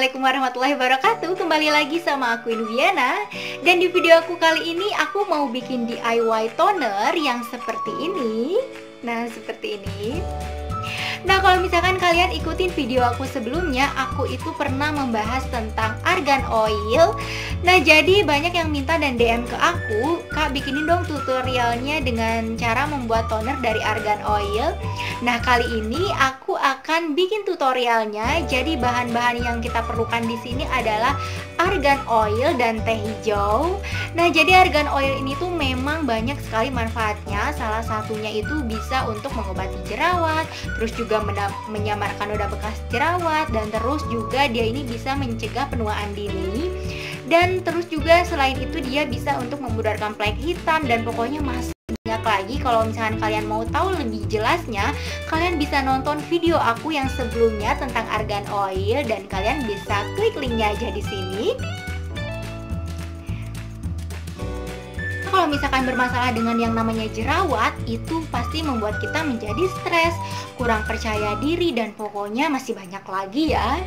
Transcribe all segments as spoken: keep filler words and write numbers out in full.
Assalamualaikum warahmatullahi wabarakatuh. Kembali lagi sama aku Ine Wiana. Dan di video aku kali ini aku mau bikin D I Y toner yang seperti ini. Nah seperti ini. Nah kalau misalkan kalian ikutin video aku sebelumnya, aku itu pernah membahas tentang argan oil. Nah jadi banyak yang minta dan D M ke aku, Kak bikinin dong tutorialnya dengan cara membuat toner dari argan oil. Nah kali ini aku akan bikin tutorialnya. Jadi bahan-bahan yang kita perlukan di sini adalah argan oil dan teh hijau. Nah jadi argan oil ini tuh memang banyak sekali manfaatnya. Salah satunya itu bisa untuk mengobati jerawat, terus juga menyamarkan noda bekas jerawat, dan terus juga dia ini bisa mencegah penuaan dini, dan terus juga selain itu dia bisa untuk memudarkan flek hitam, dan pokoknya masih banyak lagi. Kalau misalkan kalian mau tahu lebih jelasnya, kalian bisa nonton video aku yang sebelumnya tentang argan oil, dan kalian bisa klik linknya aja di sini. Kalau misalkan bermasalah dengan yang namanya jerawat, itu pasti membuat kita menjadi stres, kurang percaya diri, dan pokoknya masih banyak lagi ya.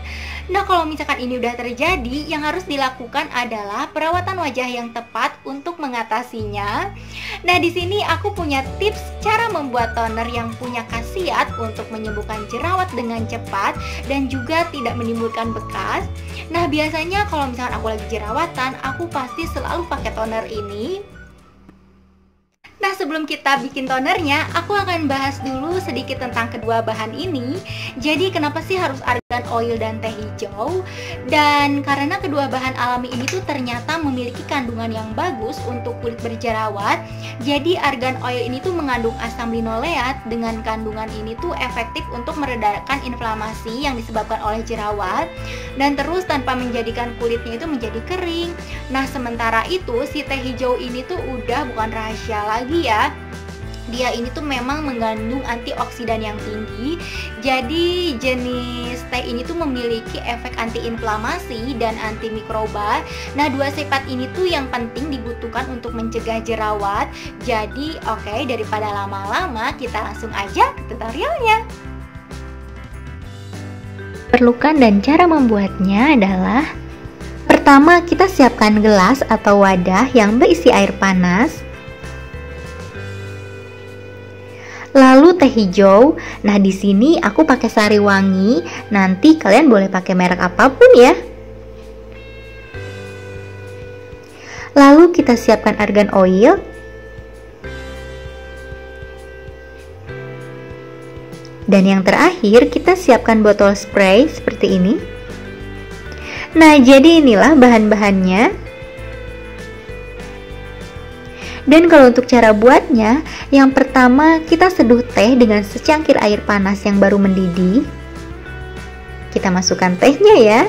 Nah kalau misalkan ini udah terjadi, yang harus dilakukan adalah perawatan wajah yang tepat untuk mengatasinya. Nah di sini aku punya tips cara membuat toner yang punya khasiat untuk menyembuhkan jerawat dengan cepat dan juga tidak menimbulkan bekas. Nah biasanya kalau misalkan aku lagi jerawatan, aku pasti selalu pakai toner ini. Nah sebelum kita bikin tonernya, aku akan bahas dulu sedikit tentang kedua bahan ini. Jadi kenapa sih harus argan oil dan teh hijau? Dan karena kedua bahan alami ini tuh ternyata memiliki kandungan yang bagus untuk kulit berjerawat. Jadi argan oil ini tuh mengandung asam linoleat. Dengan kandungan ini tuh efektif untuk meredakan inflamasi yang disebabkan oleh jerawat, dan terus tanpa menjadikan kulitnya itu menjadi kering. Nah sementara itu si teh hijau ini tuh udah bukan rahasia lagi ya, dia ini tuh memang mengandung antioksidan yang tinggi. Jadi jenis teh ini tuh memiliki efek antiinflamasi dan antimikroba. Nah dua sifat ini tuh yang penting dibutuhkan untuk mencegah jerawat. Jadi oke okay, daripada lama-lama kita langsung aja ke tutorialnya. Perlukan dan cara membuatnya adalah, pertama kita siapkan gelas atau wadah yang berisi air panas, lalu teh hijau. Nah di sini aku pakai Sari Wangi. Nanti kalian boleh pakai merek apapun ya. Lalu kita siapkan argan oil. Dan yang terakhir kita siapkan botol spray seperti ini. Nah jadi inilah bahan-bahannya. Dan kalau untuk cara buatnya, yang pertama kita seduh teh dengan secangkir air panas yang baru mendidih. Kita masukkan tehnya ya.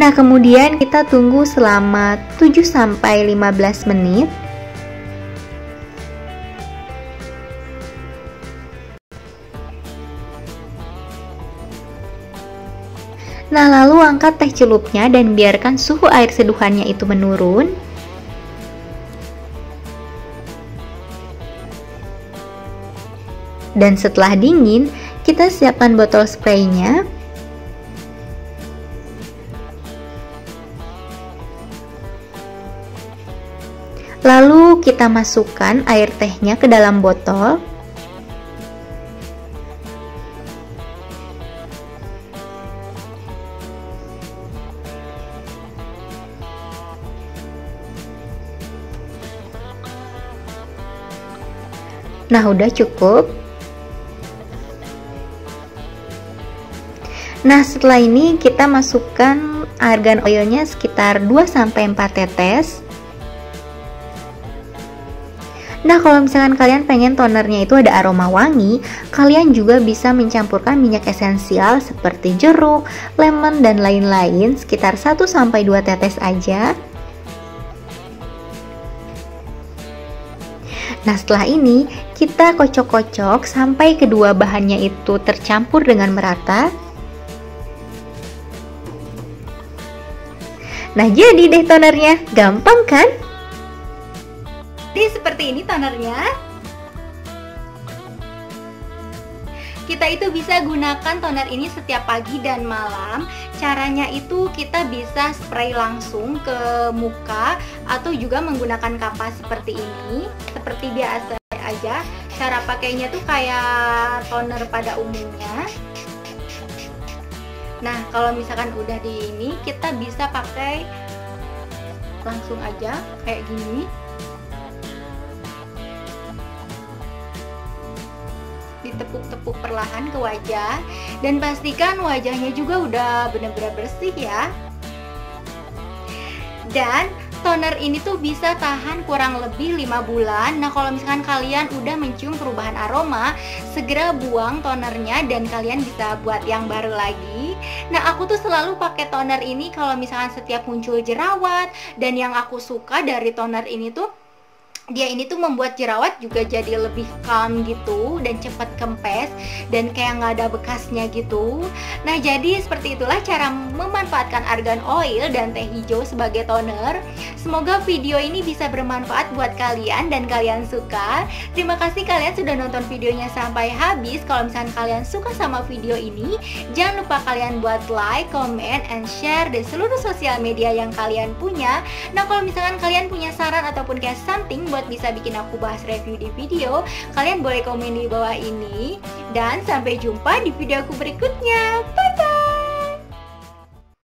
Nah kemudian kita tunggu selama tujuh sampai lima belas menit. Nah lalu angkat teh celupnya dan biarkan suhu air seduhannya itu menurun. Dan setelah dingin, kita siapkan botol spraynya. Lalu kita masukkan air tehnya ke dalam botol. Nah, udah cukup. Nah setelah ini kita masukkan argan oilnya sekitar dua sampai empat tetes. Nah kalau misalkan kalian pengen tonernya itu ada aroma wangi, kalian juga bisa mencampurkan minyak esensial seperti jeruk, lemon, dan lain-lain sekitar satu sampai dua tetes aja. Nah setelah ini kita kocok-kocok sampai kedua bahannya itu tercampur dengan merata. Nah jadi deh tonernya, gampang kan? Jadi seperti ini tonernya. Kita itu bisa gunakan toner ini setiap pagi dan malam. Caranya itu kita bisa spray langsung ke muka atau juga menggunakan kapas seperti ini, seperti biasa aja. Cara pakainya tuh kayak toner pada umumnya. Nah, kalau misalkan udah di ini, kita bisa pakai langsung aja kayak gini. Ditepuk-tepuk perlahan ke wajah, dan pastikan wajahnya juga udah benar-benar bersih ya. Dan toner ini tuh bisa tahan kurang lebih lima bulan. Nah, kalau misalkan kalian udah mencium perubahan aroma, segera buang tonernya dan kalian bisa buat yang baru lagi. Nah, aku tuh selalu pakai toner ini kalau misalkan setiap muncul jerawat, dan yang aku suka dari toner ini tuh, dia ini tuh membuat jerawat juga jadi lebih calm gitu, dan cepat kempes, dan kayak nggak ada bekasnya gitu. Nah, jadi seperti itulah cara memanfaatkan argan oil dan teh hijau sebagai toner. Semoga video ini bisa bermanfaat buat kalian dan kalian suka. Terima kasih kalian sudah nonton videonya sampai habis. Kalau misalkan kalian suka sama video ini, jangan lupa kalian buat like, comment, and share di seluruh sosial media yang kalian punya. Nah, kalau misalkan kalian punya saran ataupun kayak something buat bisa bikin aku bahas review di video, kalian boleh komen di bawah ini. Dan sampai jumpa di video aku berikutnya. Bye!